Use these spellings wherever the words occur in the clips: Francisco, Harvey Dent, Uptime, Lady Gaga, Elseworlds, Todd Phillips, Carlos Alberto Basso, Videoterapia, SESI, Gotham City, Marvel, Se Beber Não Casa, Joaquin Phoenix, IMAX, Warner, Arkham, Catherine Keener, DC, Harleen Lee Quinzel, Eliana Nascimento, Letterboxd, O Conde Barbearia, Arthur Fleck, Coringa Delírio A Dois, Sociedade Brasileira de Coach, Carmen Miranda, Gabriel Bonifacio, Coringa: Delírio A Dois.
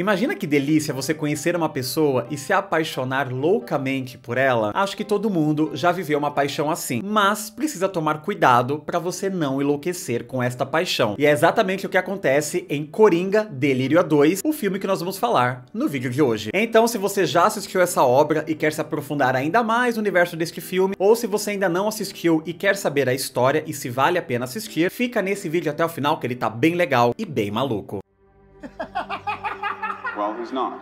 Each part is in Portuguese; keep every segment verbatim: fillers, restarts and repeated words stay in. Imagina que delícia você conhecer uma pessoa e se apaixonar loucamente por ela. Acho que todo mundo já viveu uma paixão assim, mas precisa tomar cuidado para você não enlouquecer com esta paixão. E é exatamente o que acontece em Coringa Delírio A Dois, o filme que nós vamos falar no vídeo de hoje. Então, se você já assistiu essa obra e quer se aprofundar ainda mais no universo deste filme, ou se você ainda não assistiu e quer saber a história e se vale a pena assistir, fica nesse vídeo até o final que ele tá bem legal e bem maluco. Well, he's not.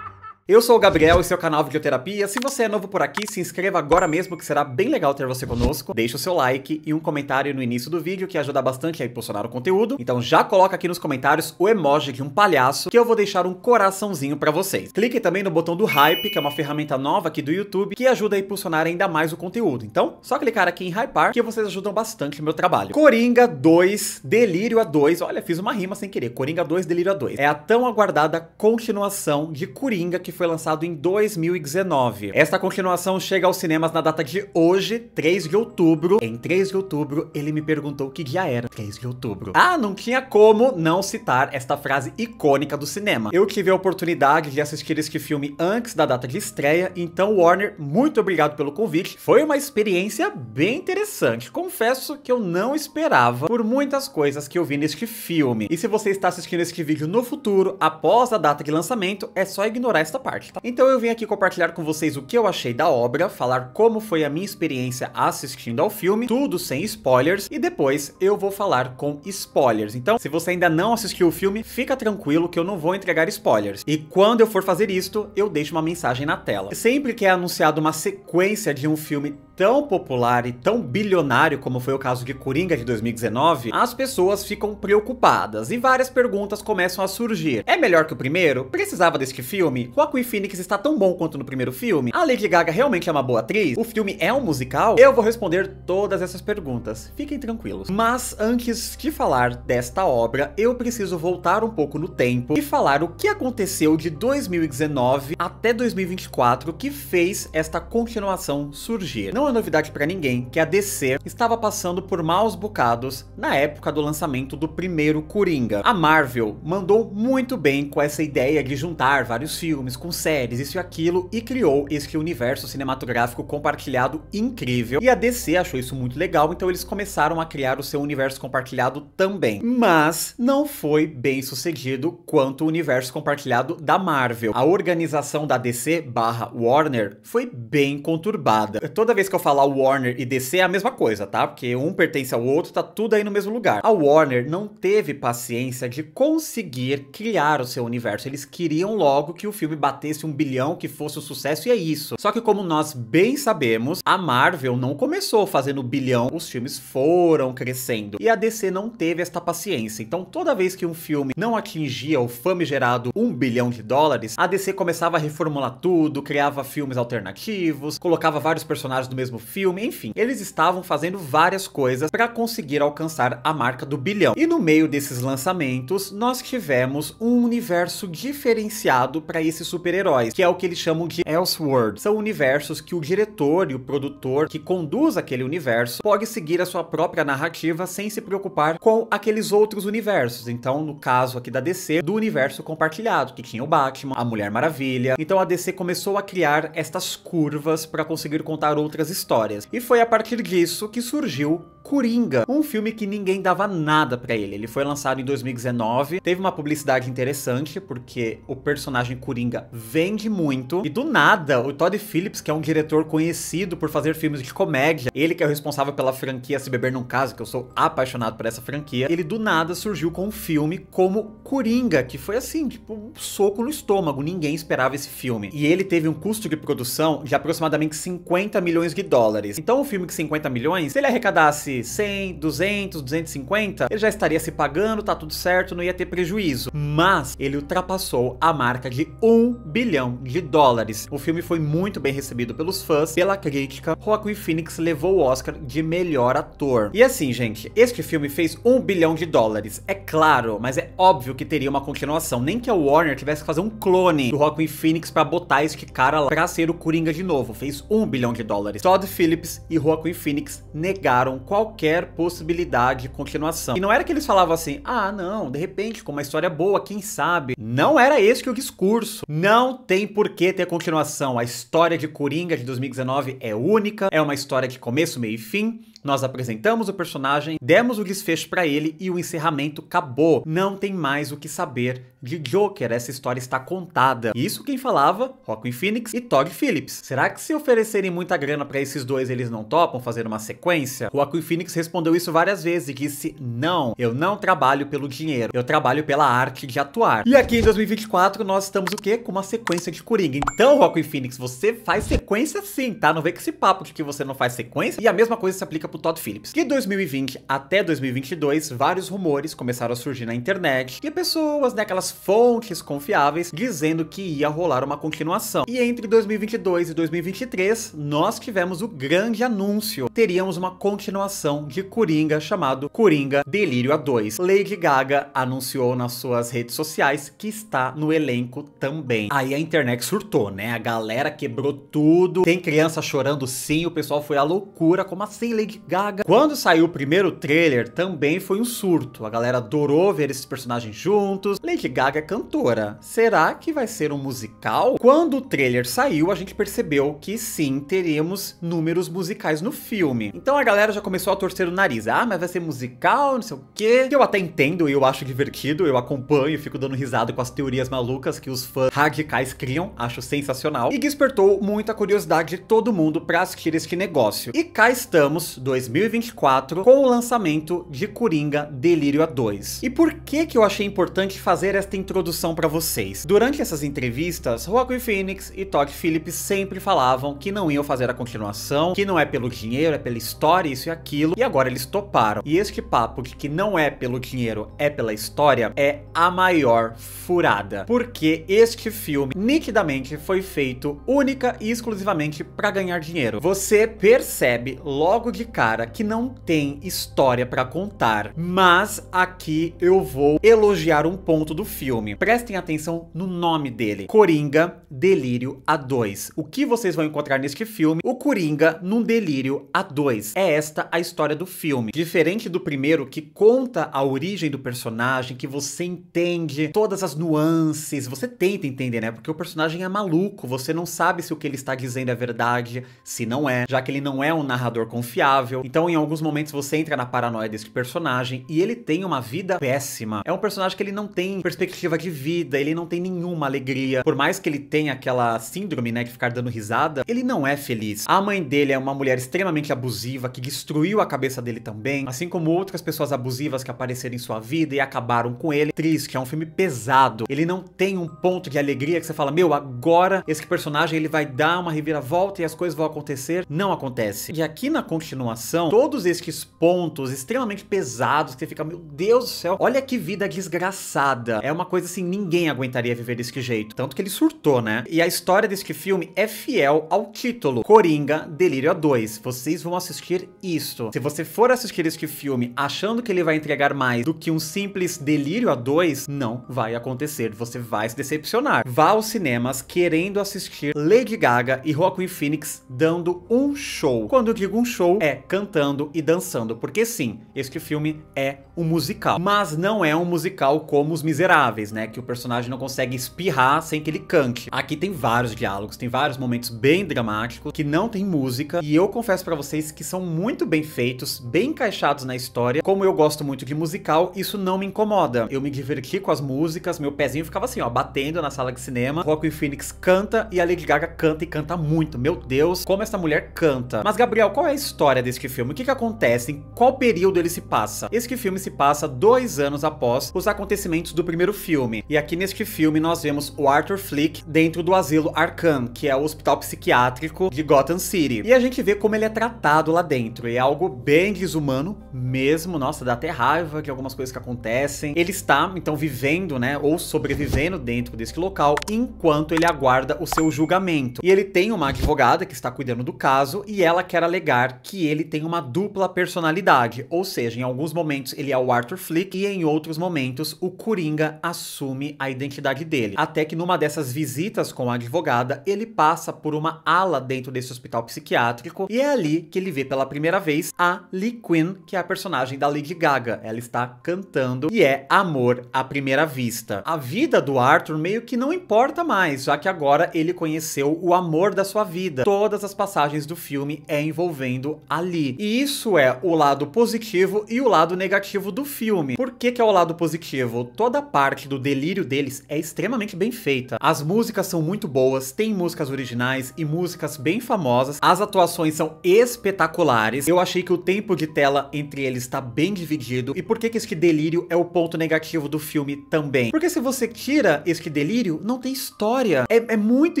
Eu sou o Gabriel e seu canal Videoterapia. Se você é novo por aqui, se inscreva agora mesmo que será bem legal ter você conosco. Deixa o seu like e um comentário no início do vídeo que ajuda bastante a impulsionar o conteúdo. Então já coloca aqui nos comentários o emoji de um palhaço que eu vou deixar um coraçãozinho pra vocês. Clique também no botão do Hype, que é uma ferramenta nova aqui do YouTube que ajuda a impulsionar ainda mais o conteúdo. Então só clicar aqui em Hypar que vocês ajudam bastante o meu trabalho. Coringa dois, Delírio a dois. Olha, fiz uma rima sem querer. Coringa dois, Delírio a dois. É a tão aguardada continuação de Coringa que foi lançado em dois mil e dezenove. Esta continuação chega aos cinemas na data de hoje, três de outubro. Em três de outubro, ele me perguntou que dia era. três de outubro. Ah, não tinha como não citar esta frase icônica do cinema. Eu tive a oportunidade de assistir este filme antes da data de estreia, então Warner, muito obrigado pelo convite. Foi uma experiência bem interessante. Confesso que eu não esperava por muitas coisas que eu vi neste filme. E se você está assistindo este vídeo no futuro, após a data de lançamento, é só ignorar esta parte. Parte, tá? Então eu vim aqui compartilhar com vocês o que eu achei da obra, falar como foi a minha experiência assistindo ao filme, tudo sem spoilers, e depois eu vou falar com spoilers. Então, se você ainda não assistiu o filme, fica tranquilo que eu não vou entregar spoilers. E quando eu for fazer isto, eu deixo uma mensagem na tela. Sempre que é anunciado uma sequência de um filme tão popular e tão bilionário como foi o caso de Coringa de dois mil e dezenove, as pessoas ficam preocupadas e várias perguntas começam a surgir. É melhor que o primeiro? Precisava deste filme? Joaquin Phoenix está tão bom quanto no primeiro filme? A Lady Gaga realmente é uma boa atriz? O filme é um musical? Eu vou responder todas essas perguntas, fiquem tranquilos. Mas antes de falar desta obra, eu preciso voltar um pouco no tempo e falar o que aconteceu de dois mil e dezenove até dois mil e vinte e quatro que fez esta continuação surgir. Não é novidade pra ninguém que a D C estava passando por maus bocados na época do lançamento do primeiro Coringa. A Marvel mandou muito bem com essa ideia de juntar vários filmes com séries, isso e aquilo, e criou este universo cinematográfico compartilhado incrível, e a D C achou isso muito legal, então eles começaram a criar o seu universo compartilhado também. Mas não foi bem sucedido quanto o universo compartilhado da Marvel. A organização da D C barra Warner foi bem conturbada. Toda vez que eu falar Warner e D C é a mesma coisa, tá? Porque um pertence ao outro, tá tudo aí no mesmo lugar. A Warner não teve paciência de conseguir criar o seu universo. Eles queriam logo que o filme batesse um bilhão, que fosse um sucesso, e é isso. Só que como nós bem sabemos, a Marvel não começou fazendo bilhão, os filmes foram crescendo. E a D C não teve esta paciência. Então toda vez que um filme não atingia o famigerado um bilhão de dólares, a D C começava a reformular tudo, criava filmes alternativos, colocava vários personagens do mesmo filme, enfim, eles estavam fazendo várias coisas para conseguir alcançar a marca do bilhão. E no meio desses lançamentos, nós tivemos um universo diferenciado para esses super-heróis, que é o que eles chamam de Elseworlds. São universos que o diretor e o produtor que conduz aquele universo pode seguir a sua própria narrativa sem se preocupar com aqueles outros universos. Então, no caso aqui da D C, do universo compartilhado, que tinha o Batman, a Mulher Maravilha. Então a D C começou a criar estas curvas para conseguir contar outras histórias. E foi a partir disso que surgiu Coringa, um filme que ninguém dava nada pra ele. Ele foi lançado em dois mil e dezenove, teve uma publicidade interessante, porque o personagem Coringa vende muito, e do nada, o Todd Phillips, que é um diretor conhecido por fazer filmes de comédia, ele que é o responsável pela franquia Se Beber Não Casa, que eu sou apaixonado por essa franquia, ele do nada surgiu com um filme como Coringa, que foi assim, tipo, um soco no estômago, ninguém esperava esse filme. E ele teve um custo de produção de aproximadamente cinquenta milhões de dólares. Então, um filme de cinquenta milhões, se ele arrecadasse cem, duzentos, duzentos e cinquenta, ele já estaria se pagando, tá tudo certo, não ia ter prejuízo. Mas ele ultrapassou a marca de um bilhão de dólares. O filme foi muito bem recebido pelos fãs, pela crítica. Joaquin Phoenix levou o Oscar de melhor ator. E assim, gente, este filme fez um bilhão de dólares, é claro, mas é óbvio que teria uma continuação, nem que a Warner tivesse que fazer um clone do Joaquin Phoenix pra botar este cara lá pra ser o Coringa de novo. Fez um bilhão de dólares. Todd Phillips e Joaquin Phoenix negaram qualquer possibilidade de continuação. E não era que eles falavam assim, ah não, de repente com uma história boa, quem sabe. Não era esse que o discurso. Não tem por que ter continuação. A história de Coringa de dois mil e dezenove é única, é uma história de começo, meio e fim. Nós apresentamos o personagem, demos o desfecho pra ele e o encerramento acabou. Não tem mais o que saber de Joker, essa história está contada. Isso quem falava, Joaquin Phoenix e Todd Phillips. Será que se oferecerem muita grana pra esses dois, eles não topam fazer uma sequência? Joaquin Phoenix respondeu isso várias vezes e disse, não, eu não trabalho pelo dinheiro, eu trabalho pela arte de atuar. E aqui em dois mil e vinte e quatro nós estamos o quê? Com uma sequência de Coringa. Então, Joaquin Phoenix, você faz sequência sim, tá? Não vem com esse papo de que você não faz sequência. E a mesma coisa se aplica pro Todd Phillips. De dois mil e vinte até dois mil e vinte e dois, vários rumores começaram a surgir na internet e pessoas, né, aquelas fontes confiáveis, dizendo que ia rolar uma continuação. E entre dois mil e vinte e dois e dois mil e vinte e três, nós tivemos o grande anúncio. Teríamos uma continuação de Coringa, chamado Coringa Delírio A Dois. Lady Gaga anunciou nas suas redes sociais que está no elenco também. Aí a internet surtou, né? A galera quebrou tudo. Tem criança chorando sim, o pessoal foi à loucura. Como assim, Lady Gaga? Quando saiu o primeiro trailer, também foi um surto. A galera adorou ver esses personagens juntos. Lady Gaga é cantora. Será que vai ser um musical? Quando o trailer saiu, a gente percebeu que sim, teríamos números musicais no filme. Então a galera já começou a torcer o nariz. Ah, mas vai ser musical, não sei o quê. Que eu até entendo, eu acho divertido, eu acompanho e fico dando risada com as teorias malucas que os fãs radicais criam. Acho sensacional. E despertou muita curiosidade de todo mundo pra assistir este negócio. E cá estamos, dois mil e vinte e quatro, com o lançamento de Coringa Delírio A Dois. E por que que eu achei importante fazer esta introdução para vocês? Durante essas entrevistas, Joaquin Phoenix e Todd Phillips sempre falavam que não iam fazer a continuação, que não é pelo dinheiro, é pela história, isso e aquilo, e agora eles toparam. E este papo de que não é pelo dinheiro, é pela história, é a maior furada. Porque este filme, nitidamente, foi feito única e exclusivamente para ganhar dinheiro. Você percebe logo de cara que não tem história pra contar, mas aqui eu vou elogiar um ponto do filme. Prestem atenção no nome dele, Coringa Delírio A Dois. O que vocês vão encontrar neste filme? O Coringa num delírio a dois. É esta a história do filme. Diferente do primeiro, que conta a origem do personagem, que você entende todas as nuances, você tenta entender, né? Porque o personagem é maluco, você não sabe se o que ele está dizendo é verdade, se não é, já que ele não é um narrador confiável. Então, em alguns momentos, você entra na paranoia desse personagem e ele tem uma vida péssima. É um personagem que ele não tem perspectiva de vida, ele não tem nenhuma alegria. Por mais que ele tenha aquela síndrome, né, de ficar dando risada, ele não é feliz. A mãe dele é uma mulher extremamente abusiva que destruiu a cabeça dele também, assim como outras pessoas abusivas que apareceram em sua vida e acabaram com ele. Triste, é um filme pesado. Ele não tem um ponto de alegria que você fala, meu, agora esse personagem ele vai dar uma reviravolta e as coisas vão acontecer. Não acontece. E aqui na continuação, todos esses pontos extremamente pesados que você fica, meu Deus do céu, olha que vida desgraçada. É uma coisa assim, ninguém aguentaria viver desse jeito. Tanto que ele surtou, né? E a história desse filme é fiel ao título, Coringa Delírio A Dois. Vocês vão assistir isso. Se você for assistir este filme achando que ele vai entregar mais do que um simples Delírio A Dois, não vai acontecer. Você vai se decepcionar. Vá aos cinemas querendo assistir Lady Gaga e Joaquin Phoenix dando um show. Quando eu digo um show, é cantando e dançando, porque sim, este filme é um musical, mas não é um musical como Os Miseráveis, né, que o personagem não consegue espirrar sem que ele cante. Aqui tem vários diálogos, tem vários momentos bem dramáticos, que não tem música, e eu confesso pra vocês que são muito bem feitos, bem encaixados na história. Como eu gosto muito de musical, isso não me incomoda. Eu me diverti com as músicas, meu pezinho ficava assim, ó, batendo na sala de cinema. Joaquin Phoenix canta e a Lady Gaga canta e canta muito. Meu Deus, como essa mulher canta. Mas Gabriel, qual é a história desse este filme. O que que acontece? Em qual período ele se passa? Este filme se passa dois anos após os acontecimentos do primeiro filme. E aqui neste filme nós vemos o Arthur Fleck dentro do asilo Arkham, que é o hospital psiquiátrico de Gotham City. E a gente vê como ele é tratado lá dentro. E é algo bem desumano mesmo. Nossa, dá até raiva de algumas coisas que acontecem. Ele está, então, vivendo, né, ou sobrevivendo dentro deste local, enquanto ele aguarda o seu julgamento. E ele tem uma advogada que está cuidando do caso, e ela quer alegar que ele tem uma dupla personalidade, ou seja, em alguns momentos ele é o Arthur Fleck e em outros momentos o Coringa assume a identidade dele. Até que numa dessas visitas com a advogada, ele passa por uma ala dentro desse hospital psiquiátrico, e é ali que ele vê pela primeira vez a Lee Quinn, que é a personagem da Lady Gaga. Ela está cantando e é amor à primeira vista. A vida do Arthur meio que não importa mais, já que agora ele conheceu o amor da sua vida. Todas as passagens do filme é envolvendo a Lee. E isso é o lado positivo e o lado negativo do filme. Por que que é o lado positivo? Toda a parte do delírio deles é extremamente bem feita. As músicas são muito boas, tem músicas originais e músicas bem famosas. As atuações são espetaculares. Eu achei que o tempo de tela entre eles está bem dividido. E por que que este delírio é o ponto negativo do filme também? Porque se você tira este delírio, não tem história. É, é muito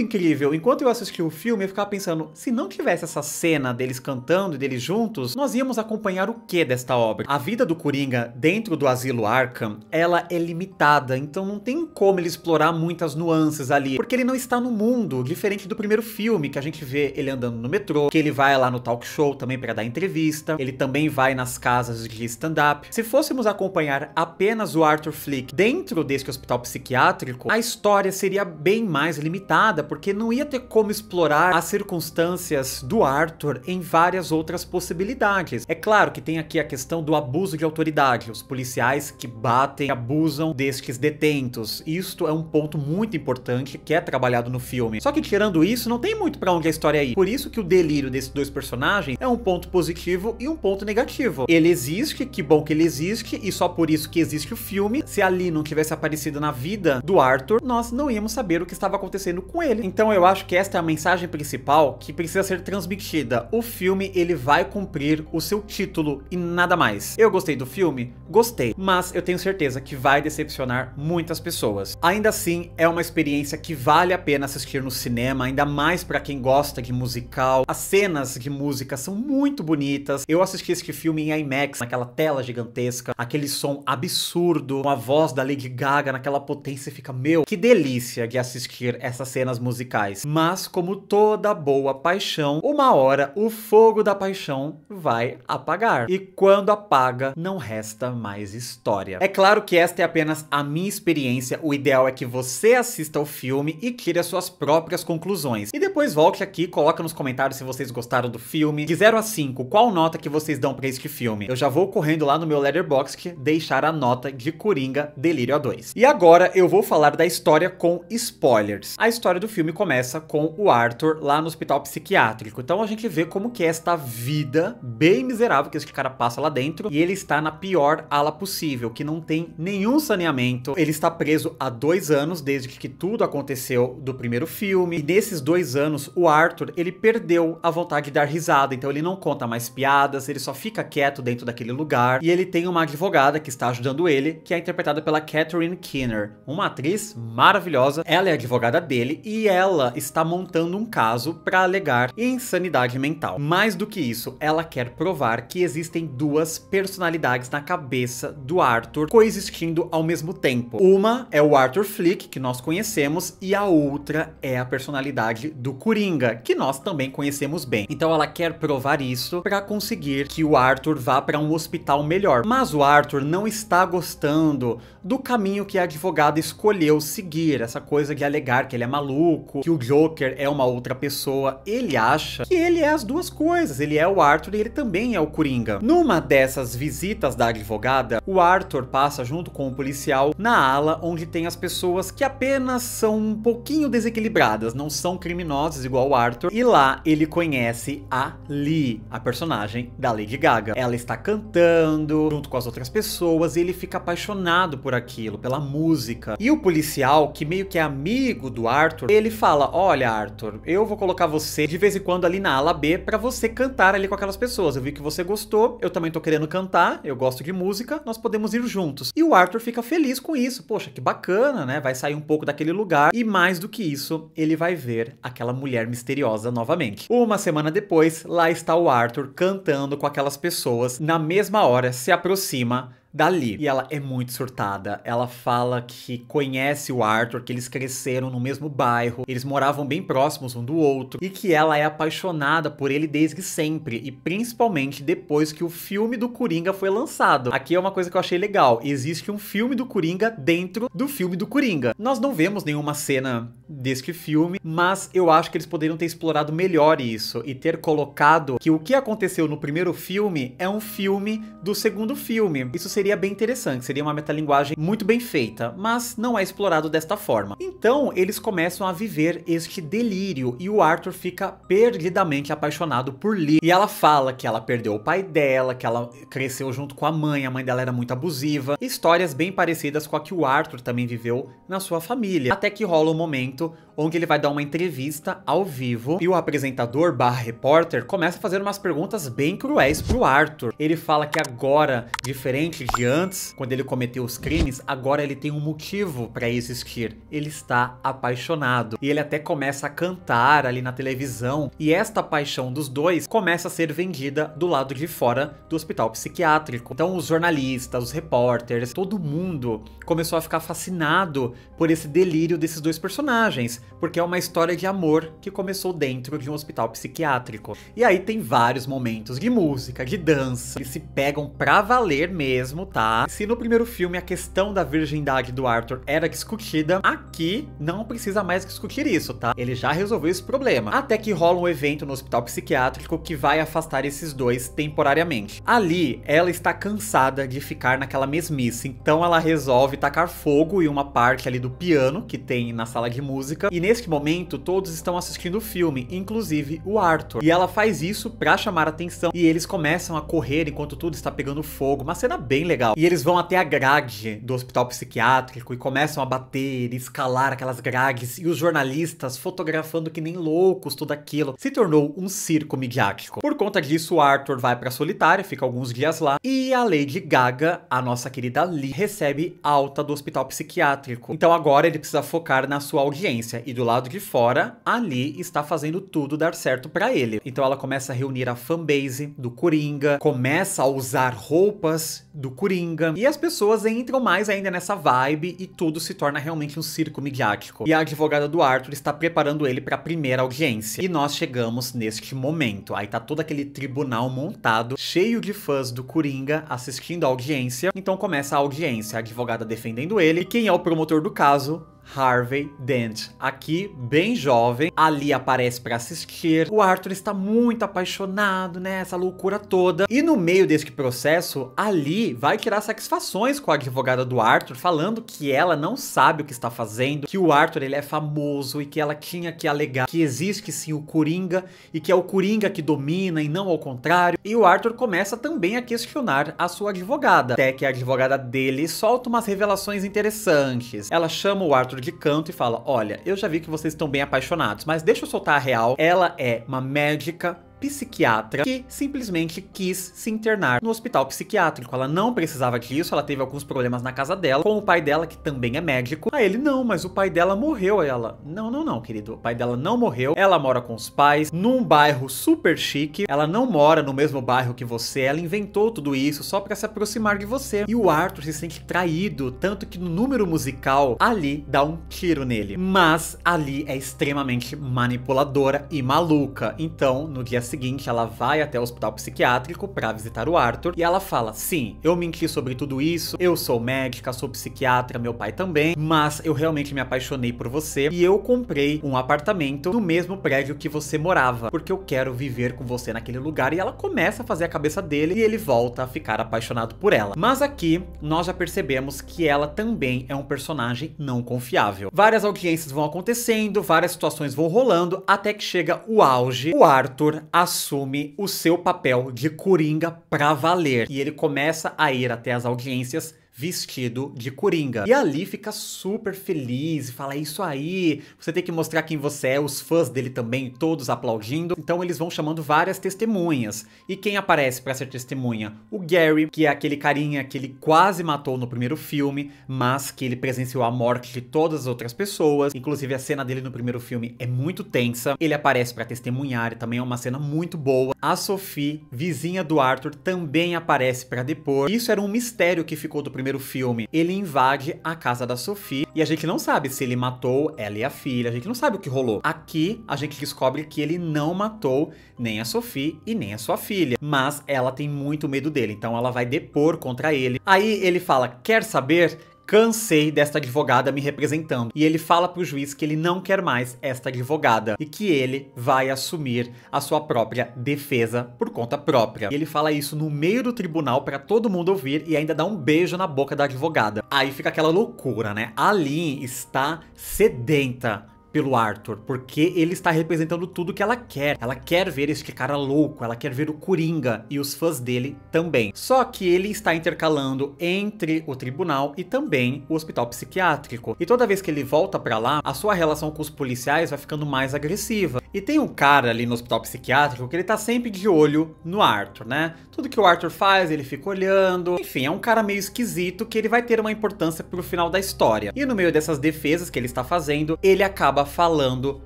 incrível. Enquanto eu assisti o filme, eu ficava pensando, se não tivesse essa cena deles cantando e deles juntos, nós íamos acompanhar o que desta obra? A vida do Coringa dentro do asilo Arkham, ela é limitada, então não tem como ele explorar muitas nuances ali, porque ele não está no mundo, diferente do primeiro filme, que a gente vê ele andando no metrô, que ele vai lá no talk show também para dar entrevista, ele também vai nas casas de stand-up. Se fôssemos acompanhar apenas o Arthur Fleck dentro desse hospital psiquiátrico, a história seria bem mais limitada, porque não ia ter como explorar as circunstâncias do Arthur em várias outras possibilidades. É claro que tem aqui a questão do abuso de autoridade, os policiais que batem, abusam destes detentos. Isto é um ponto muito importante que é trabalhado no filme. Só que tirando isso, não tem muito pra onde a história ir. Por isso que o delírio desses dois personagens é um ponto positivo e um ponto negativo. Ele existe, que bom que ele existe, e só por isso que existe o filme. Se a Lee não tivesse aparecido na vida do Arthur, nós não íamos saber o que estava acontecendo com ele. Então eu acho que esta é a mensagem principal que precisa ser transmitida. O filme, ele vai cumprir o seu título e nada mais. Eu gostei do filme? Gostei. Mas eu tenho certeza que vai decepcionar muitas pessoas. Ainda assim, é uma experiência que vale a pena assistir no cinema, ainda mais pra quem gosta de musical. As cenas de música são muito bonitas. Eu assisti este filme em IMAX, naquela tela gigantesca, aquele som absurdo, com a voz da Lady Gaga naquela potência, fica, meu, que delícia de assistir essas cenas musicais. Mas, como toda boa paixão, uma hora o fogo da paixão vai apagar. E quando apaga, não resta mais história. É claro que esta é apenas a minha experiência. O ideal é que você assista o filme e tire as suas próprias conclusões. E depois volte aqui, coloca nos comentários se vocês gostaram do filme. De zero a cinco, qual nota que vocês dão pra este filme? Eu já vou correndo lá no meu Letterboxd deixar a nota de Coringa Delírio A Dois. E agora eu vou falar da história com spoilers. A história do filme começa com o Arthur lá no hospital psiquiátrico. Então a gente vê como que é esta vida bem miserável que esse cara passa lá dentro, e ele está na pior ala possível, que não tem nenhum saneamento. Ele está preso há dois anos desde que tudo aconteceu do primeiro filme, e nesses dois anos o Arthur, ele perdeu a vontade de dar risada, então ele não conta mais piadas, ele só fica quieto dentro daquele lugar, e ele tem uma advogada que está ajudando ele, que é interpretada pela Catherine Keener, uma atriz maravilhosa. Ela é advogada dele e ela está montando um caso para alegar insanidade mental. Mais do que isso, ela quer provar que existem duas personalidades na cabeça do Arthur coexistindo ao mesmo tempo. Uma é o Arthur Fleck, que nós conhecemos, e a outra é a personalidade do Coringa, que nós também conhecemos bem. Então ela quer provar isso para conseguir que o Arthur vá para um hospital melhor. Mas o Arthur não está gostando do caminho que a advogada escolheu seguir, essa coisa de alegar que ele é maluco, que o Joker é uma outra pessoa. Ele acha que ele é as duas coisas, ele é o Arthur e ele também é o Coringa. Numa dessas visitas da advogada, o Arthur passa junto com o policial na ala onde tem as pessoas que apenas são um pouquinho desequilibradas, não são criminosas igual o Arthur, e lá ele conhece a Lee, a personagem da Lady Gaga. Ela está cantando junto com as outras pessoas e ele fica apaixonado por aquilo, pela música. E o policial, que meio que é amigo do Arthur, ele fala, olha Arthur, eu vou colocar você de vez em quando ali na ala B pra você cantar ali com aquelas pessoas. Eu vi que você gostou, eu também tô querendo cantar, eu gosto de música, nós podemos ir juntos. E o Arthur fica feliz com isso, poxa, que bacana, né? Vai sair um pouco daquele lugar. E mais do que isso, ele vai ver aquela mulher misteriosa novamente. Uma semana depois, lá está o Arthur cantando com aquelas pessoas, na mesma hora se aproxima dali. E ela é muito surtada. Ela fala que conhece o Arthur, que eles cresceram no mesmo bairro, eles moravam bem próximos um do outro, e que ela é apaixonada por ele desde sempre, e principalmente depois que o filme do Coringa foi lançado. Aqui é uma coisa que eu achei legal. Existe um filme do Coringa dentro do filme do Coringa. Nós não vemos nenhuma cena deste filme, mas eu acho que eles poderiam ter explorado melhor isso, e ter colocado que o que aconteceu no primeiro filme é um filme do segundo filme. Isso seria bem interessante, seria uma metalinguagem muito bem feita, mas não é explorado desta forma. Então, eles começam a viver este delírio, e o Arthur fica perdidamente apaixonado por Lee. E ela fala que ela perdeu o pai dela, que ela cresceu junto com a mãe, a mãe dela era muito abusiva, histórias bem parecidas com a que o Arthur também viveu na sua família. Até que rola um momento onde ele vai dar uma entrevista ao vivo, e o apresentador barra repórter começa a fazer umas perguntas bem cruéis pro Arthur. Ele fala que agora, diferente de antes, quando ele cometeu os crimes, agora ele tem um motivo pra existir. Ele está apaixonado. E ele até começa a cantar ali na televisão, e esta paixão dos dois começa a ser vendida do lado de fora do hospital psiquiátrico. Então os jornalistas, os repórteres, todo mundo começou a ficar fascinado por esse delírio desses dois personagens, porque é uma história de amor que começou dentro de um hospital psiquiátrico. E aí tem vários momentos de música, de dança, eles se pegam pra valer mesmo, tá? Se no primeiro filme a questão da virgindade do Arthur era discutida, aqui não precisa mais discutir isso, tá? Ele já resolveu esse problema. Até que rola um evento no hospital psiquiátrico que vai afastar esses dois temporariamente. Ali, ela está cansada de ficar naquela mesmice, então ela resolve tacar fogo em uma parte ali do piano que tem na sala de música, e neste momento todos estão assistindo o filme, inclusive o Arthur. E ela faz isso pra chamar atenção, e eles começam a correr enquanto tudo está pegando fogo, uma cena bem legal. E eles vão até a grade do hospital psiquiátrico e começam a bater, escalar aquelas grades, e os jornalistas fotografando que nem loucos tudo aquilo. Se tornou um circo midiático. Por conta disso, o Arthur vai pra solitária, fica alguns dias lá, e a Lady Gaga, a nossa querida Lee, recebe alta do hospital psiquiátrico. Então agora ele precisa focar na sua audiência, e do lado de fora, a Lee está fazendo tudo dar certo pra ele. Então ela começa a reunir a fanbase do Coringa, começa a usar roupas do Coringa, e as pessoas entram mais ainda nessa vibe, e tudo se torna realmente um circo midiático. E a advogada do Arthur está preparando ele para a primeira audiência, e nós chegamos neste momento. Aí tá todo aquele tribunal montado, cheio de fãs do Coringa assistindo a audiência. Então começa a audiência, a advogada defendendo ele, e quem é o promotor do caso? Harvey Dent, aqui bem jovem, ali aparece pra assistir. O Arthur está muito apaixonado, né, essa loucura toda. E no meio desse processo, ali vai tirar satisfações com a advogada do Arthur, falando que ela não sabe o que está fazendo, que o Arthur ele é famoso e que ela tinha que alegar que existe sim o Coringa, e que é o Coringa que domina e não ao contrário. E o Arthur começa também a questionar a sua advogada, até que a advogada dele solta umas revelações interessantes. Ela chama o Arthur de canto e fala, olha, eu já vi que vocês estão bem apaixonados, mas deixa eu soltar a real. Ela é uma médica psiquiatra que simplesmente quis se internar no hospital psiquiátrico. Ela não precisava disso, ela teve alguns problemas na casa dela, com o pai dela, que também é médico. Aí ele, não, mas o pai dela morreu. Aí ela, não, não, não, querido, o pai dela não morreu. Ela mora com os pais, num bairro super chique. Ela não mora no mesmo bairro que você. Ela inventou tudo isso só pra se aproximar de você. E o Arthur se sente traído, tanto que no número musical, Ali dá um tiro nele. Mas Ali é extremamente manipuladora e maluca. Então, no dia seguinte, ela vai até o hospital psiquiátrico para visitar o Arthur, e ela fala, sim, eu menti sobre tudo isso, eu sou médica, sou psiquiatra, meu pai também, mas eu realmente me apaixonei por você, e eu comprei um apartamento no mesmo prédio que você morava, porque eu quero viver com você naquele lugar. E ela começa a fazer a cabeça dele, e ele volta a ficar apaixonado por ela. Mas aqui, nós já percebemos que ela também é um personagem não confiável. Várias audiências vão acontecendo, várias situações vão rolando, até que chega o auge. O Arthur assume o seu papel de Coringa pra valer, e ele começa a ir até as audiências vestido de Coringa. E ali fica super feliz e fala, isso aí, você tem que mostrar quem você é, os fãs dele também, todos aplaudindo. Então eles vão chamando várias testemunhas. E quem aparece pra ser testemunha? O Gary, que é aquele carinha que ele quase matou no primeiro filme, mas que ele presenciou a morte de todas as outras pessoas. Inclusive a cena dele no primeiro filme é muito tensa. Ele aparece pra testemunhar e também é uma cena muito boa. A Sophie, vizinha do Arthur, também aparece pra depor. Isso era um mistério que ficou do primeiro primeiro filme. Ele invade a casa da Sophie e a gente não sabe se ele matou ela e a filha, a gente não sabe o que rolou. Aqui a gente descobre que ele não matou nem a Sophie e nem a sua filha, mas ela tem muito medo dele, então ela vai depor contra ele. Aí ele fala, quer saber? Cansei desta advogada me representando. E ele fala pro juiz que ele não quer mais esta advogada e que ele vai assumir a sua própria defesa por conta própria. E ele fala isso no meio do tribunal pra todo mundo ouvir e ainda dá um beijo na boca da advogada. Aí fica aquela loucura, né? A Lynn está sedenta pelo Arthur, porque ele está representando tudo que ela quer. Ela quer ver este cara louco, ela quer ver o Coringa e os fãs dele também. Só que ele está intercalando entre o tribunal e também o hospital psiquiátrico. E toda vez que ele volta pra lá, a sua relação com os policiais vai ficando mais agressiva. E tem um cara ali no hospital psiquiátrico que ele tá sempre de olho no Arthur, né? Tudo que o Arthur faz, ele fica olhando. Enfim, é um cara meio esquisito que ele vai ter uma importância pro final da história. E no meio dessas defesas que ele está fazendo, ele acaba falando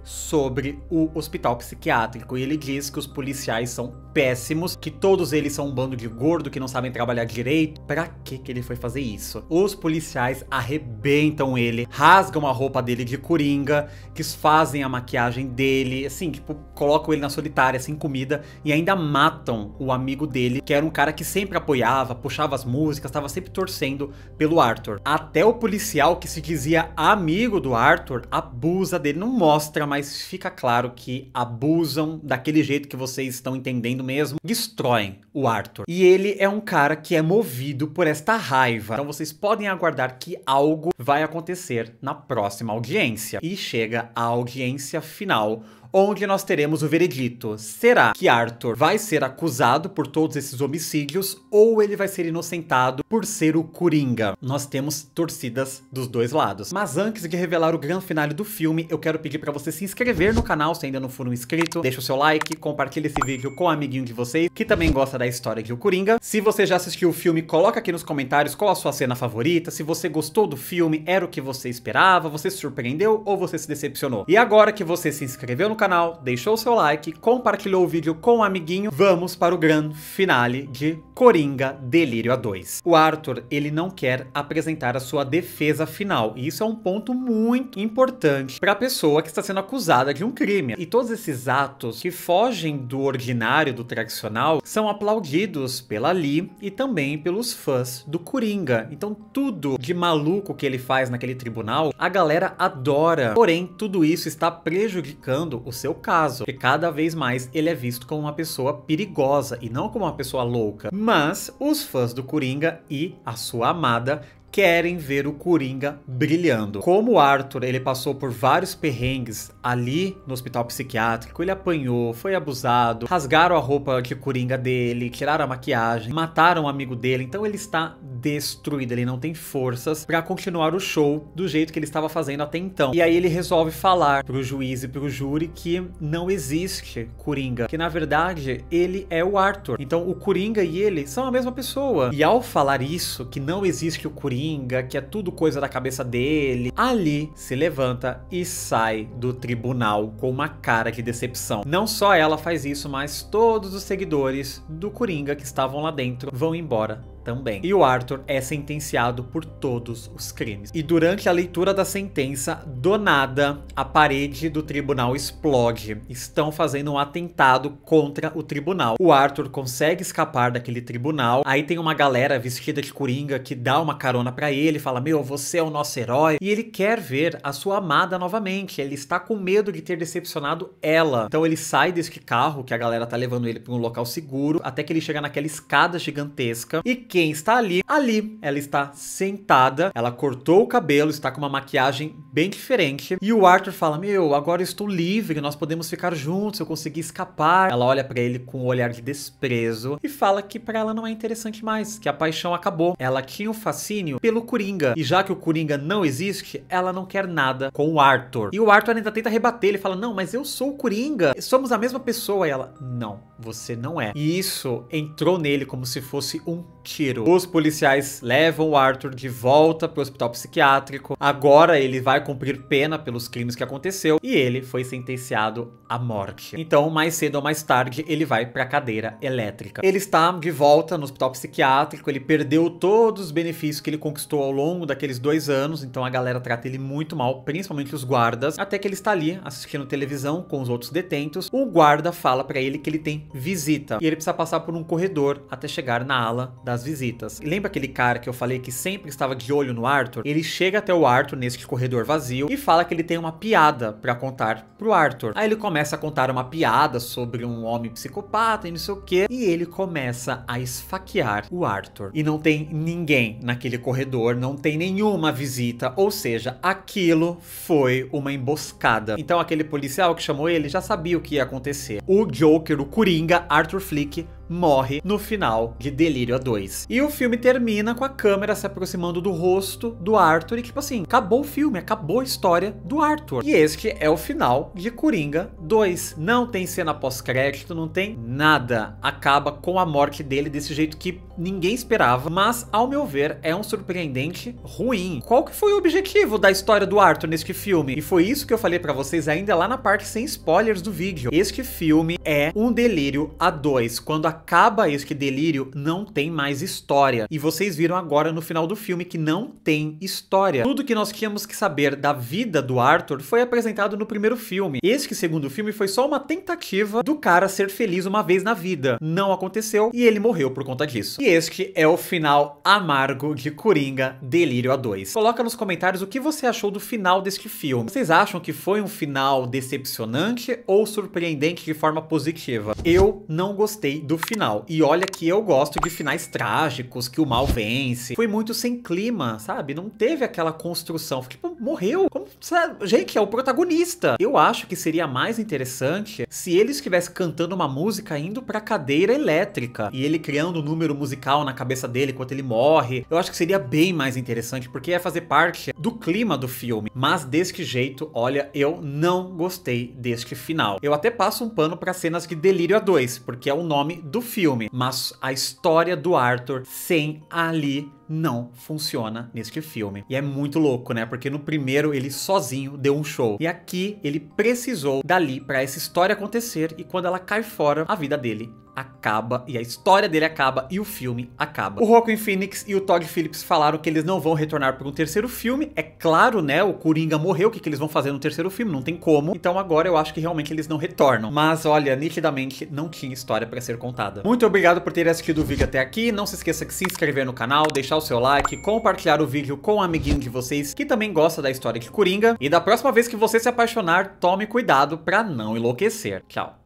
sobre o hospital psiquiátrico e ele diz que os policiais são péssimos, que todos eles são um bando de gordo que não sabem trabalhar direito. Pra que que ele foi fazer isso? Os policiais arrebentam ele, rasgam a roupa dele de Coringa, desfazem a maquiagem dele, assim, tipo, colocam ele na solitária, sem comida, e ainda matam o amigo dele, que era um cara que sempre apoiava, puxava as músicas, tava sempre torcendo pelo Arthur. Até o policial que se dizia amigo do Arthur abusa dele, não mostra, mas fica claro que abusam daquele jeito que vocês estão entendendo mesmo, destroem o Arthur. E ele é um cara que é movido por esta raiva, então vocês podem aguardar que algo vai acontecer na próxima audiência. E chega a audiência final, onde nós teremos o veredito. Será que Arthur vai ser acusado por todos esses homicídios ou ele vai ser inocentado por ser o Coringa? Nós temos torcidas dos dois lados. Mas antes de revelar o grande finale do filme, eu quero pedir pra você se inscrever no canal se ainda não for um inscrito. Deixa o seu like, compartilha esse vídeo com um amiguinho de vocês que também gosta da história de o Coringa. Se você já assistiu o filme, coloca aqui nos comentários qual a sua cena favorita, se você gostou do filme, era o que você esperava, você se surpreendeu ou você se decepcionou. E agora que você se inscreveu no canal, deixou o seu like, compartilhou o vídeo com um amiguinho, vamos para o grande finale de Coringa Delírio A Dois. O Arthur, ele não quer apresentar a sua defesa final, e isso é um ponto muito importante para a pessoa que está sendo acusada de um crime. E todos esses atos que fogem do ordinário, do tradicional, são aplaudidos pela Lee e também pelos fãs do Coringa. Então tudo de maluco que ele faz naquele tribunal, a galera adora. Porém, tudo isso está prejudicando o seu caso, que cada vez mais ele é visto como uma pessoa perigosa e não como uma pessoa louca. Mas os fãs do Coringa e a sua amada querem ver o Coringa brilhando. Como o Arthur, ele passou por vários perrengues ali no hospital psiquiátrico, ele apanhou, foi abusado, rasgaram a roupa de Coringa dele, tiraram a maquiagem, mataram um amigo dele, então ele está destruído, ele não tem forças pra continuar o show do jeito que ele estava fazendo até então. E aí ele resolve falar pro juiz e pro júri que não existe Coringa, que na verdade ele é o Arthur. Então o Coringa e ele são a mesma pessoa. E ao falar isso, que não existe o Coringa, que é tudo coisa da cabeça dele, ali se levanta e sai do tribunal com uma cara de decepção. Não só ela faz isso, mas todos os seguidores do Coringa que estavam lá dentro vão embora também. E o Arthur é sentenciado por todos os crimes. E durante a leitura da sentença, do nada, a parede do tribunal explode. Estão fazendo um atentado contra o tribunal. O Arthur consegue escapar daquele tribunal. Aí tem uma galera vestida de Coringa que dá uma carona pra ele, fala, meu, você é o nosso herói. E ele quer ver a sua amada novamente. Ele está com medo de ter decepcionado ela. Então ele sai deste carro, que a galera tá levando ele pra um local seguro, até que ele chega naquela escada gigantesca e quem está ali? Ali, ela está sentada, ela cortou o cabelo, está com uma maquiagem bem diferente. E o Arthur fala, meu, agora eu estou livre, nós podemos ficar juntos, eu consegui escapar. Ela olha pra ele com um olhar de desprezo e fala que pra ela não é interessante mais, que a paixão acabou. Ela tinha um fascínio pelo Coringa, e já que o Coringa não existe, ela não quer nada com o Arthur. E o Arthur ainda tenta rebater, ele fala, não, mas eu sou o Coringa, somos a mesma pessoa. E ela, não, você não é. E isso entrou nele como se fosse um tiro. Os policiais levam o Arthur de volta pro hospital psiquiátrico. Agora ele vai cumprir pena pelos crimes que aconteceu e ele foi sentenciado à morte. Então, mais cedo ou mais tarde, ele vai pra cadeira elétrica. Ele está de volta no hospital psiquiátrico, ele perdeu todos os benefícios que ele conquistou ao longo daqueles dois anos, então a galera trata ele muito mal, principalmente os guardas, até que ele está ali assistindo televisão com os outros detentos. Um guarda fala pra ele que ele tem visita e ele precisa passar por um corredor até chegar na ala das visitas. E lembra aquele cara que eu falei que sempre estava de olho no Arthur? Ele chega até o Arthur nesse corredor vazio e fala que ele tem uma piada pra contar pro Arthur. Aí ele começa a contar uma piada sobre um homem psicopata e não sei o que, e ele começa a esfaquear o Arthur. E não tem ninguém naquele corredor, não tem nenhuma visita, ou seja, aquilo foi uma emboscada. Então aquele policial que chamou ele já sabia o que ia acontecer. O Joker, o Coringa, Arthur Fleck, morre no final de Delírio a Dois. E o filme termina com a câmera se aproximando do rosto do Arthur e tipo assim, acabou o filme, acabou a história do Arthur. E este é o final de Coringa dois. Não tem cena pós-crédito, não tem nada. Acaba com a morte dele desse jeito que ninguém esperava, mas ao meu ver é um surpreendente ruim. Qual que foi o objetivo da história do Arthur neste filme? E foi isso que eu falei pra vocês ainda lá na parte sem spoilers do vídeo. Este filme é um Delírio a Dois. Quando a acaba este delírio, não tem mais história. E vocês viram agora no final do filme que não tem história. Tudo que nós tínhamos que saber da vida do Arthur foi apresentado no primeiro filme. Este segundo filme foi só uma tentativa do cara ser feliz uma vez na vida. Não aconteceu e ele morreu por conta disso. E este é o final amargo de Coringa Delírio a Dois. Coloca nos comentários o que você achou do final deste filme. Vocês acham que foi um final decepcionante ou surpreendente de forma positiva? Eu não gostei do filme final. E olha que eu gosto de finais trágicos, que o mal vence. Foi muito sem clima, sabe? Não teve aquela construção. Tipo, morreu. Como, sabe? Gente, é o protagonista. Eu acho que seria mais interessante se ele estivesse cantando uma música indo pra cadeira elétrica e ele criando um número musical na cabeça dele enquanto ele morre. Eu acho que seria bem mais interessante, porque ia fazer parte do clima do filme. Mas deste jeito, olha, eu não gostei deste final. Eu até passo um pano pra cenas de Delírio a Dois, porque é o nome do filme, mas a história do Arthur sem ali não funciona neste filme. E é muito louco, né? Porque no primeiro ele sozinho deu um show. E aqui ele precisou dali pra essa história acontecer, e quando ela cai fora, a vida dele acaba, e a história dele acaba, e o filme acaba. O Joaquin Phoenix e o Todd Phillips falaram que eles não vão retornar para um terceiro filme. É claro, né? O Coringa morreu, o que, que eles vão fazer no terceiro filme? Não tem como. Então agora eu acho que realmente eles não retornam. Mas olha, nitidamente não tinha história para ser contada. Muito obrigado por ter assistido o vídeo até aqui. Não se esqueça de se inscrever no canal, deixar o seu like, compartilhar o vídeo com um amiguinho de vocês que também gosta da história de Coringa. E da próxima vez que você se apaixonar, tome cuidado para não enlouquecer. Tchau.